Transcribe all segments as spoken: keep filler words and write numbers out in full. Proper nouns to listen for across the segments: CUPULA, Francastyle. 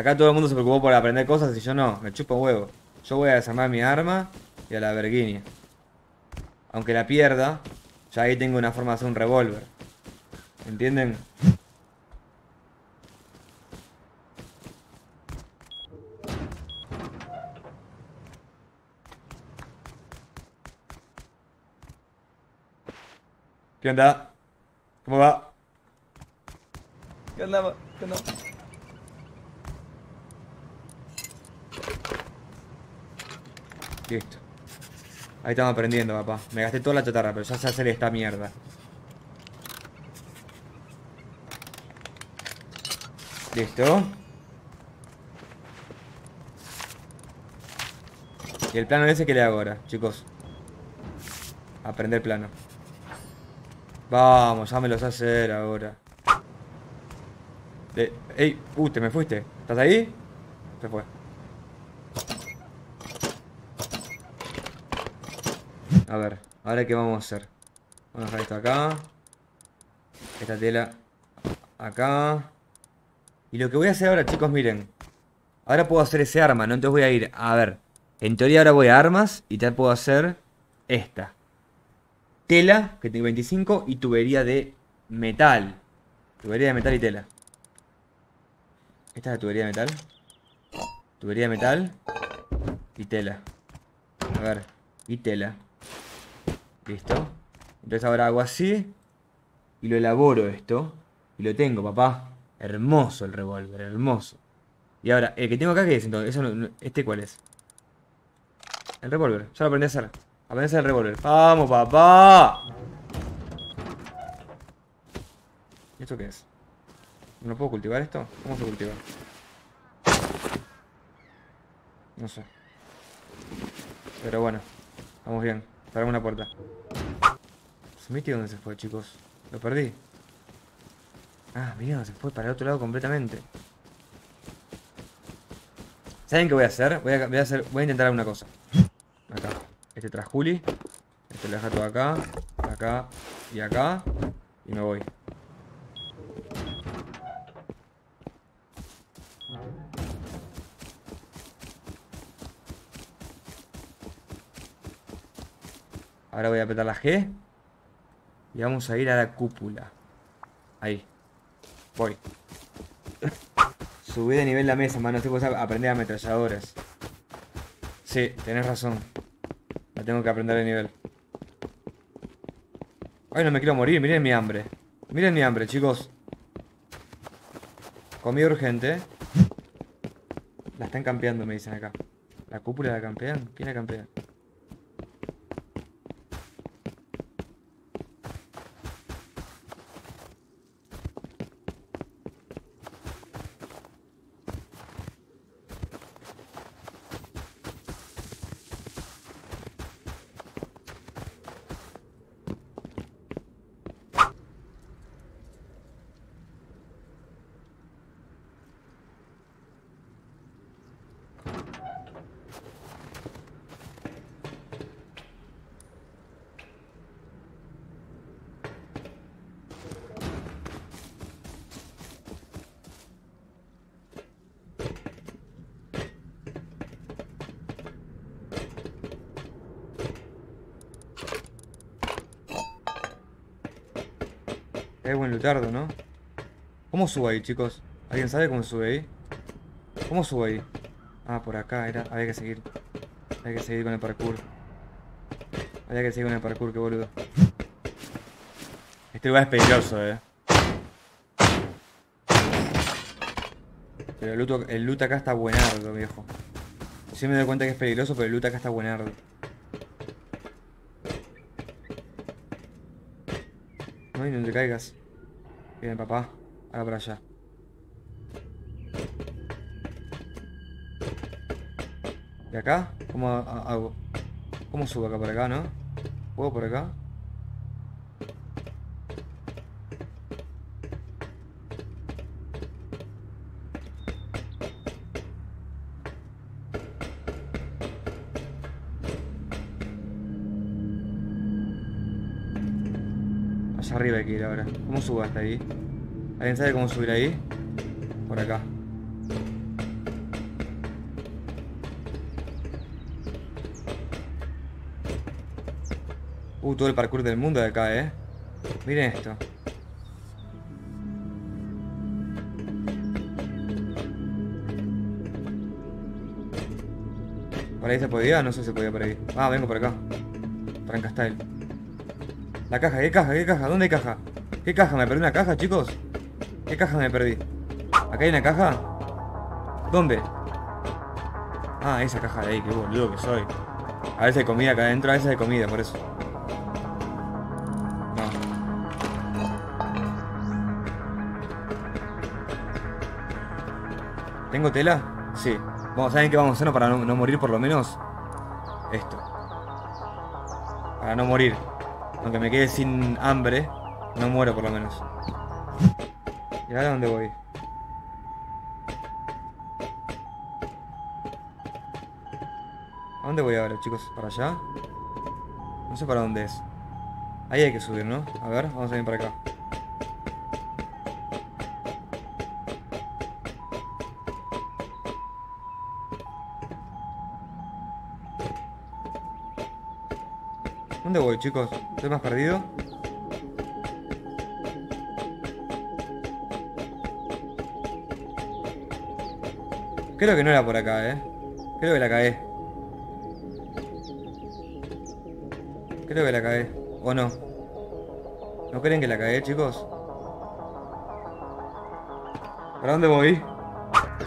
Acá todo el mundo se preocupó por aprender cosas y yo no, me chupo huevo. Yo voy a desarmar mi arma y a la verguiña. Aunque la pierda, ya ahí tengo una forma de hacer un revólver. ¿Entienden? ¿Qué onda? ¿Cómo va? ¿Qué onda? ¿Qué onda? Listo. Ahí estamos aprendiendo, papá. Me gasté toda la chatarra, pero ya sé hacer esta mierda. Listo. Y el plano ese que le hago ahora, chicos. Aprender plano. Vamos, ya me lo sé hacer ahora. De... Ey, uh, te me fuiste. ¿Estás ahí? Se fue. A ver, ahora qué vamos a hacer. Vamos a dejar esto acá. Esta tela acá. Y lo que voy a hacer ahora, chicos, miren. Ahora puedo hacer ese arma, ¿no? Entonces voy a ir, a ver. En teoría ahora voy a armas y te puedo hacer esta. Tela, que tengo veinticinco, y tubería de metal. Tubería de metal y tela. Esta es la tubería de metal. Tubería de metal. Y tela. A ver. Y tela. Listo. Entonces ahora hago así. Y lo elaboro esto. Y lo tengo, papá. Hermoso el revólver, hermoso. Y ahora, el que tengo acá, ¿qué es entonces? Eso no, no, ¿este cuál es? El revólver. Ya lo aprendí a hacer. Aprendí el revólver. ¡Vamos, papá! ¿Y esto qué es? ¿No puedo cultivar esto? ¿Cómo se cultiva? No sé. Pero bueno. Vamos bien. Para una puerta. ¿Smithy dónde se fue, chicos? Lo perdí. Ah, mira, se fue para el otro lado completamente. ¿Saben qué voy a hacer? Voy a, voy a, hacer, voy a intentar una cosa. Acá. Este tras Juli. Este lo deja todo acá, acá y acá. Y me voy. Ahora voy a apretar la G. Y vamos a ir a la cúpula. Ahí. Voy. Subí de nivel la mesa, mano. Estoy por aprender ametralladoras. Sí, tenés razón. La tengo que aprender de nivel. Ay, no me quiero morir. Miren mi hambre. Miren mi hambre, chicos. Comida urgente. La están campeando, me dicen acá. ¿La cúpula la campean? ¿Quién la campea? Es buen lutardo, ¿no? ¿Cómo subo ahí, chicos? ¿Alguien sabe cómo sube ahí? ¿Cómo subo ahí? Ah, por acá era. Había que seguir. Había que seguir con el parkour. Había que seguir con el parkour, qué boludo. Este lugar es peligroso, eh. Pero el loot, el loot acá está buenardo, viejo. Sí me doy cuenta que es peligroso, pero el loot acá está buenardo. Ay, no te caigas. Bien, papá. Ahora para allá. ¿Y acá? ¿Cómo hago? ¿Cómo subo acá por acá, no? ¿Puedo por acá? Arriba hay que ir ahora. ¿Cómo subo hasta ahí? ¿Alguien sabe cómo subir ahí? Por acá. Uh, todo el parkour del mundo de acá, eh. Miren esto. ¿Por ahí se podía? No sé si se podía por ahí. Ah, vengo por acá. Francastyle. La caja, ¿qué caja? ¿Qué caja? ¿Dónde hay caja? ¿Qué caja? ¿Me perdí una caja, chicos? ¿Qué caja me perdí? ¿Acá hay una caja? ¿Dónde? Ah, esa caja de ahí, qué boludo que soy. A veces hay comida acá adentro, a veces hay comida, por eso. No. ¿Tengo tela? Sí. Vamos, ¿saben qué vamos a hacer? No, para no, no morir por lo menos. Esto. Para no morir. Aunque me quede sin hambre, no muero por lo menos. ¿Y ahora dónde voy? ¿A dónde voy ahora, chicos? ¿Para allá? No sé para dónde es. Ahí hay que subir, ¿no? A ver, vamos a ir para acá. ¿Dónde voy, chicos? ¿Estoy más perdido? Creo que no era por acá, eh. Creo que la cagué. Creo que la cagué, ¿o no? ¿No creen que la cagué, chicos? ¿Para dónde voy?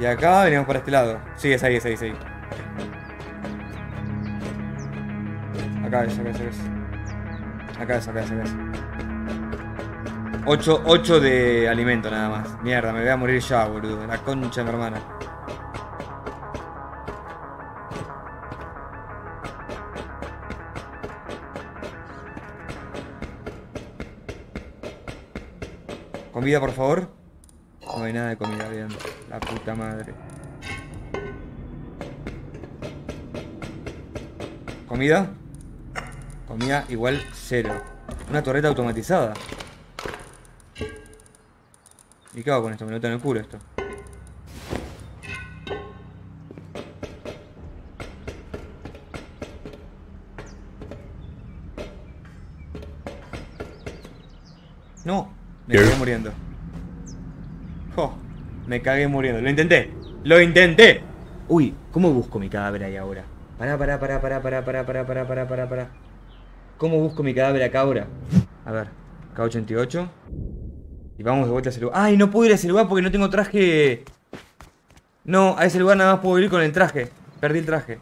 Y acá venimos para este lado. Sí, es ahí, es ahí, es ahí. Acá es, acá es, acá es. Acá es, acá es, acá es. ocho, ocho de alimento nada más. Mierda, me voy a morir ya, boludo. La concha de mi hermana. Comida, por favor. No hay nada de comida, bien. La puta madre. Comida. Comida igual cero. Una torreta automatizada. ¿Y qué hago con esto? Me lo tengo en el culo esto. No. Me cagué muriendo. Oh, me cagué muriendo. Lo intenté. Lo intenté. Uy, ¿cómo busco mi cadáver ahí ahora? Pará, pará, pará, pará, pará, pará, pará, pará, pará, pará, pará. ¿Cómo busco mi cadáver acá ahora? A ver, K ochenta y ocho. Y vamos de vuelta a ese lugar. ¡Ay, no puedo ir a ese lugar porque no tengo traje! No, a ese lugar nada más puedo ir con el traje. Perdí el traje.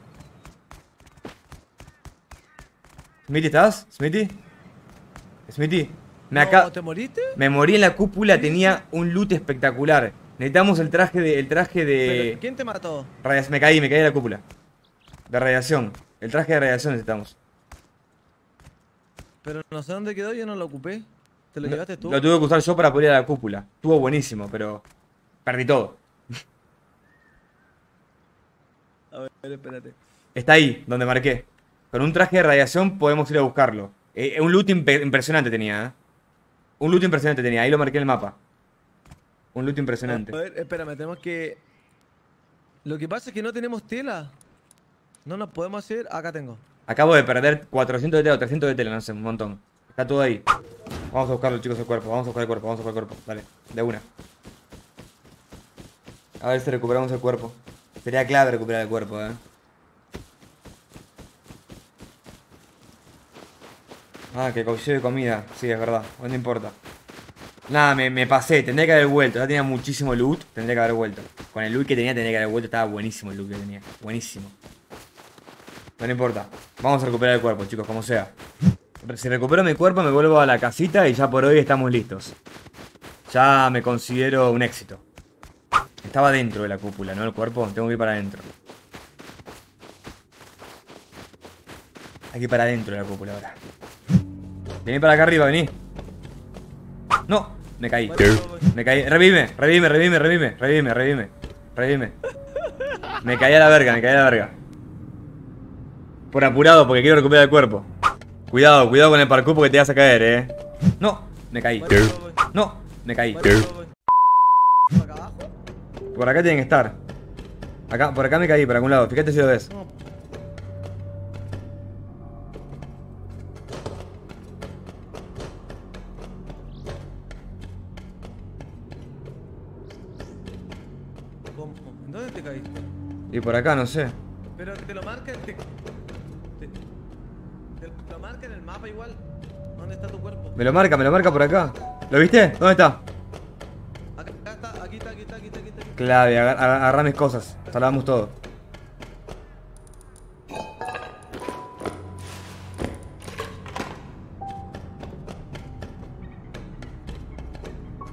¿Smithy estás? ¿Smithy? ¿Smithy? Me acá... ¿No te moriste? Me morí en la cúpula, tenía un loot espectacular. Necesitamos el traje de... El traje de... ¿Quién te mató? Radiación. Me caí, me caí de la cúpula. De radiación. El traje de radiación necesitamos. Pero no sé dónde quedó, yo no lo ocupé. ¿Te lo no, llevaste tú? Lo tuve que usar yo para poder ir a la cúpula. Estuvo buenísimo, pero... Perdí todo. A ver, espérate. Está ahí, donde marqué. Con un traje de radiación podemos ir a buscarlo. Eh, un loot imp impresionante tenía, ¿eh? Un loot impresionante tenía, ahí lo marqué en el mapa. Un loot impresionante. A ver, espérame, tenemos que... Lo que pasa es que no tenemos tela. No nos podemos hacer... Acá tengo. Acabo de perder cuatrocientos de tela o trescientos de tela, no sé, un montón. Está todo ahí. Vamos a buscarlo, chicos, el cuerpo. Vamos a buscar el cuerpo, vamos a buscar el cuerpo. Dale, de una. A ver si recuperamos el cuerpo. Sería clave recuperar el cuerpo, eh. Ah, que caució de comida. Sí, es verdad. No importa. Nada, me, me pasé. Tendría que haber vuelto. Ya tenía muchísimo loot. Tendría que haber vuelto. Con el loot que tenía, tendría que haber vuelto. Estaba buenísimo el loot que tenía. Buenísimo. No importa. Vamos a recuperar el cuerpo, chicos. Como sea. Si recupero mi cuerpo, me vuelvo a la casita y ya por hoy estamos listos. Ya me considero un éxito. Estaba dentro de la cúpula, ¿no? El cuerpo. Tengo que ir para adentro. Hay que ir para adentro de la cúpula ahora. Vení para acá arriba, vení. No, me caí. Me caí. Revime, revime, revime, revime, revime, revime, revime. Me caí a la verga, me caí a la verga. Por apurado, porque quiero recuperar el cuerpo. Cuidado, cuidado con el parkour porque te vas a caer, eh. No, me caí. No, me caí. Por acá tienen que estar. Acá, por acá me caí, por algún lado. Fíjate si lo ves. ¿Cómo? ¿En dónde te caíste? Y por acá, no sé. Pero te lo marca, te, te, te lo marca en el mapa igual. ¿Dónde está tu cuerpo? Me lo marca, me lo marca por acá. ¿Lo viste? ¿Dónde está? Acá está, aquí está, aquí está, aquí está, aquí está. Clave, agar, agarra mis cosas. Salvamos todo.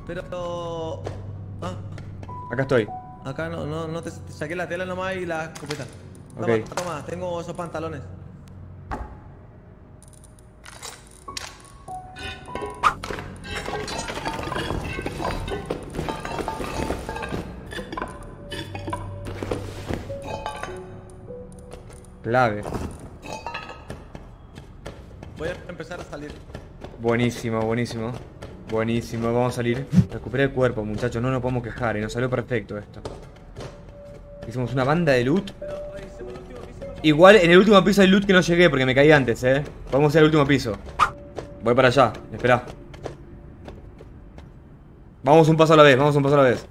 Pero... Ah. Acá estoy. Acá no, no, no te, te saqué la tela nomás y la escopeta. Toma, okay. Toma, tengo esos pantalones. Clave. Voy a empezar a salir. Buenísimo, buenísimo. Buenísimo, vamos a salir. Recuperé el cuerpo, muchachos, no nos podemos quejar. Y nos salió perfecto esto. Hicimos una banda de loot. Igual en el último piso hay loot que no llegué porque me caí antes, eh. Vamos a ir al último piso. Voy para allá, esperá. Vamos un paso a la vez, vamos un paso a la vez.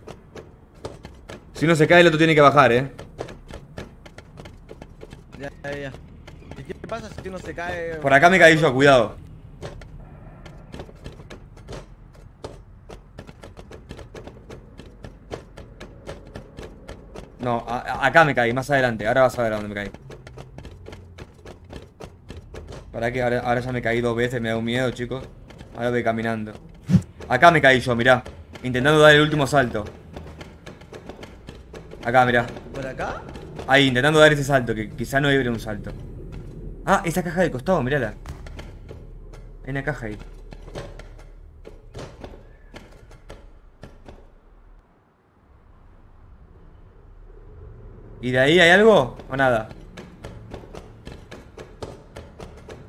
Si uno se cae, el otro tiene que bajar, eh. Ya, ya, ya. ¿Y qué pasa si uno se cae? Por acá me caí yo, cuidado. No, a acá me caí, más adelante. Ahora vas a ver a dónde me caí. Para que ahora, ahora ya me caí dos veces, me da un miedo, chicos. Ahora voy caminando. Acá me caí yo, mirá. Intentando dar el último salto. Acá, mirá. ¿Por acá? Ahí, intentando dar ese salto, que quizá no libre un salto. Ah, esa caja del costado, mirala. Hay una caja ahí. ¿Y de ahí hay algo? ¿O nada?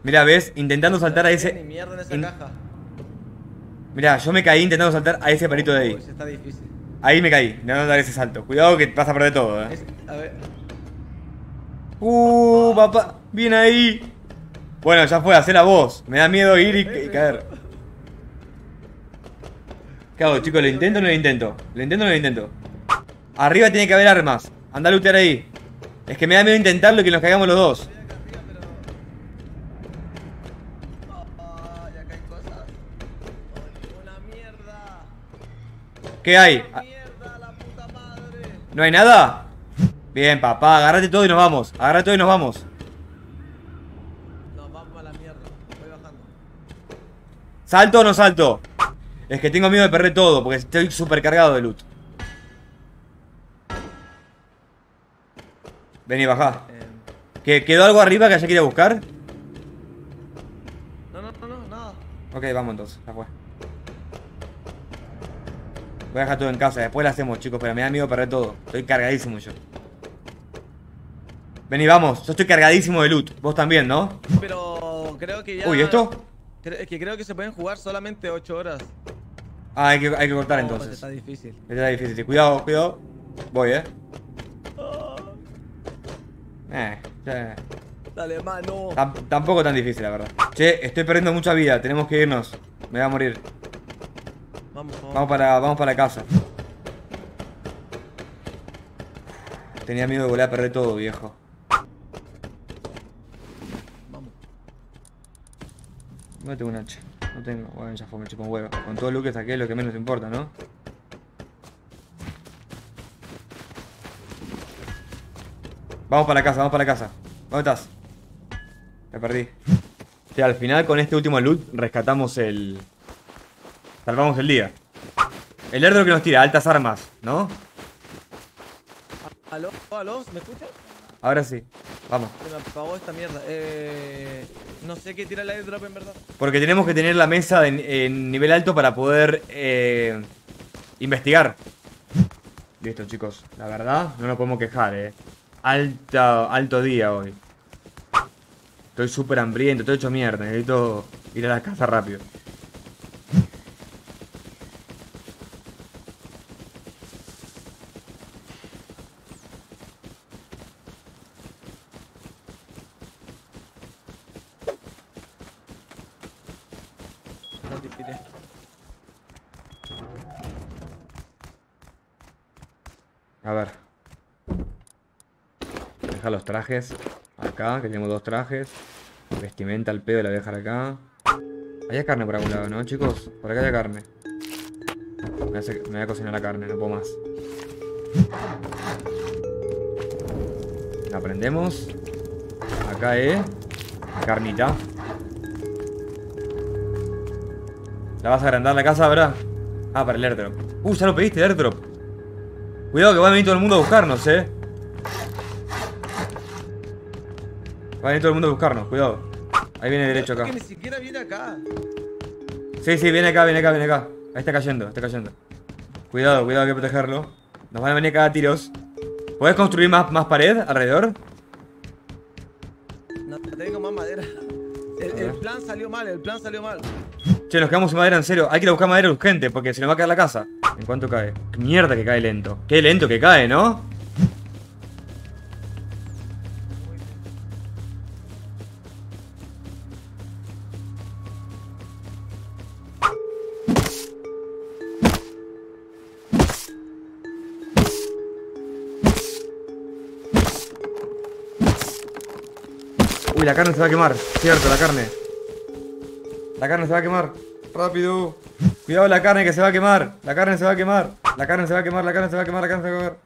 Mirá, ¿ves? Intentando saltar a ese... Ni mierda en esa in... caja. Mirá, yo me caí intentando saltar a ese palito de ahí. Uy, está difícil. Ahí me caí, intentando dar ese salto. Cuidado que vas a perder todo, eh. Es... A ver. Uh, papá. Bien ahí. Bueno, ya fue, hacela vos. Me da miedo ir y, y caer. ¿Qué hago, chicos? ¿Lo intento o no lo intento? ¿Lo intento o no lo intento? Arriba tiene que haber armas. Andá a lootear ahí. Es que me da miedo intentarlo y que nos caigamos los dos. ¿Qué hay? ¿No hay nada? Bien, papá, agarrate todo y nos vamos. Agarrate todo y nos vamos. Nos vamos a la mierda. Voy bajando. ¿Salto o no salto? Es que tengo miedo de perder todo porque estoy súper cargado de loot. Vení, bajá. Eh... ¿Que quedó algo arriba que haya que ir a buscar? No, no, no, no, nada. Ok, vamos entonces, ya fue. Voy a dejar todo en casa, después lo hacemos, chicos, pero me da miedo perder todo. Estoy cargadísimo yo. Vení, vamos, yo estoy cargadísimo de loot. Vos también, ¿no? Pero creo que ya... Uy, ¿esto? Es que creo que se pueden jugar solamente ocho horas. Ah, hay que, hay que cortar no, entonces. Está difícil. Está difícil, cuidado, cuidado. Voy, eh. Eh, eh. Dale, mano. Tamp tampoco tan difícil, la verdad. Che, estoy perdiendo mucha vida, tenemos que irnos. Me voy a morir. Vamos, vamos. Vamos para, vamos para casa. Tenía miedo de volver a perder todo, viejo. Vamos. No tengo un hacha. No tengo. Bueno, ya fue, me chupo un huevo. Con todo lo que saqué, lo que menos importa, ¿no? Vamos para la casa, vamos para la casa. ¿Dónde estás? Me perdí. O sea, al final con este último loot rescatamos el... Salvamos el día. El airdrop que nos tira, altas armas, ¿no? ¿Aló? ¿Aló? ¿Me escuchas? Ahora sí, vamos. Se me apagó esta mierda. Eh... No sé qué tira el airdrop en verdad. Porque tenemos que tener la mesa en, en nivel alto para poder eh, investigar. Listo, chicos. La verdad, no nos podemos quejar, eh. Alto, alto día hoy. Estoy súper hambriento, estoy hecho mierda. Necesito ir a la casa rápido. No te pide. A ver. Deja los trajes acá, que tenemos dos trajes. Vestimenta al pedo la voy a dejar acá. Ahí hay carne por algún lado, ¿no, chicos? Por acá hay carne. Me voy a cocinar la carne, no puedo más. La prendemos. Acá, eh. Carnita. ¿La vas a agrandar la casa, verdad? Ah, para el airdrop. Uh, ya lo pediste, airdrop. Cuidado que va a venir todo el mundo a buscarnos, eh. Va a venir todo el mundo a buscarnos, cuidado. Ahí viene derecho acá. Ni siquiera viene acá. Sí, sí, viene acá, viene acá, viene acá. Ahí está cayendo, está cayendo. Cuidado, cuidado, hay que protegerlo. Nos van a venir acá a tiros. ¿Podés construir más, más pared alrededor? No, tengo más madera. El, el plan salió mal, el plan salió mal. Che, nos quedamos sin madera, en serio. Hay que ir a buscar madera urgente porque se nos va a caer la casa. ¿En cuánto cae? Qué mierda que cae lento. Qué lento que cae, ¿no? Uy, la carne se va a quemar. Cierto, la carne. La carne se va a quemar. Rápido. Cuidado la carne que se va a quemar. La carne se va a quemar. La carne se va a quemar. La carne se va a quemar. La carne se va a quemar.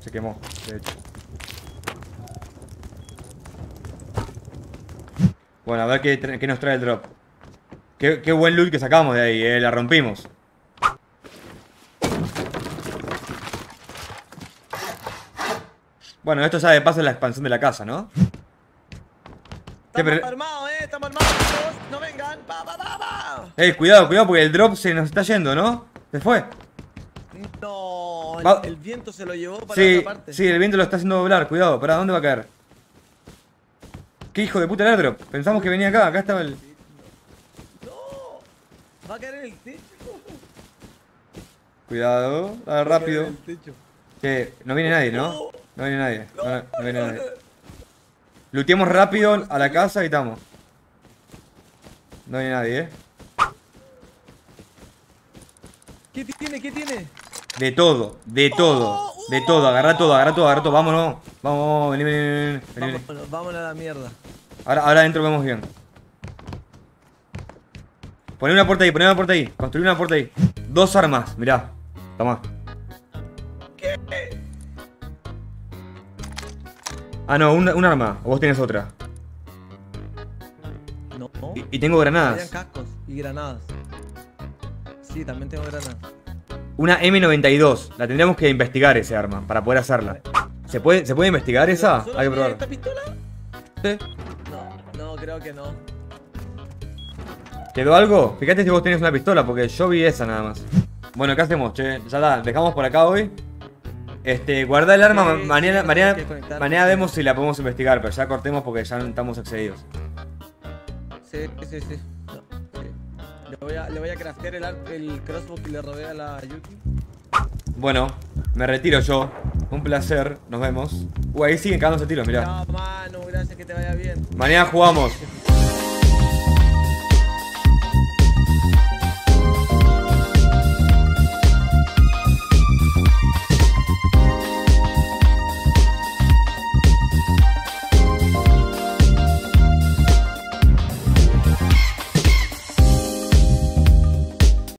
Se quemó, de hecho. Bueno, a ver qué, qué nos trae el drop. Qué, qué buen loot que sacamos de ahí. Eh. La rompimos. Bueno, esto ya de paso es la expansión de la casa, ¿no? Estamos armados, eh, estamos armados, no vengan, va, va, va, va. Ey, cuidado, cuidado, porque el drop se nos está yendo, ¿no? Se fue. No, el, el viento se lo llevó para sí, otra parte. Sí, el viento lo está haciendo doblar, cuidado, ¿para dónde va a caer? ¿Qué hijo de puta el airdrop? Pensamos que venía acá, acá estaba el... No, va a caer en el techo. Cuidado, a ver, rápido. Que no viene nadie, ¿no? No viene nadie, no, no, no viene nadie. Luteemos rápido a la casa y estamos. No viene nadie, eh. ¿Qué tiene? ¿Qué tiene? De todo, de todo, de todo, agarrá todo, agarrá todo, agarrá todo, vámonos. Vamos, vení, vení, vení, vení. Vámonos, vámonos a la mierda. Ahora, ahora adentro vemos bien. Poné una puerta ahí, poné una puerta ahí, construí una puerta ahí. Dos armas, mirá, toma. Ah, no, un, un arma. O vos tenés otra. No. Y, y tengo granadas. Tenían cascos y granadas. Sí, también tengo granadas. Una eme noventa y dos. La tendríamos que investigar ese arma para poder hacerla. ¿Se puede, ¿se puede investigar esa? Hay que probar. ¿Esta pistola? Sí. No, no, creo que no. ¿Quedó algo? Fíjate si vos tenés una pistola, porque yo vi esa nada más. Bueno, ¿qué hacemos, che? Ya la dejamos por acá hoy. Este, guarda el arma, sí, mañana, sí, mañana, mañana vemos si la podemos investigar, pero ya cortemos porque ya no estamos excedidos. Sí, sí, sí. No, sí. Le, voy a, le voy a craftear el, el crossbow que le rodea a la Yuki. Bueno, me retiro yo. Un placer, nos vemos. Uh, ahí siguen cagándose tiros, mirá. No, mano, gracias, que te vaya bien. Mañana jugamos.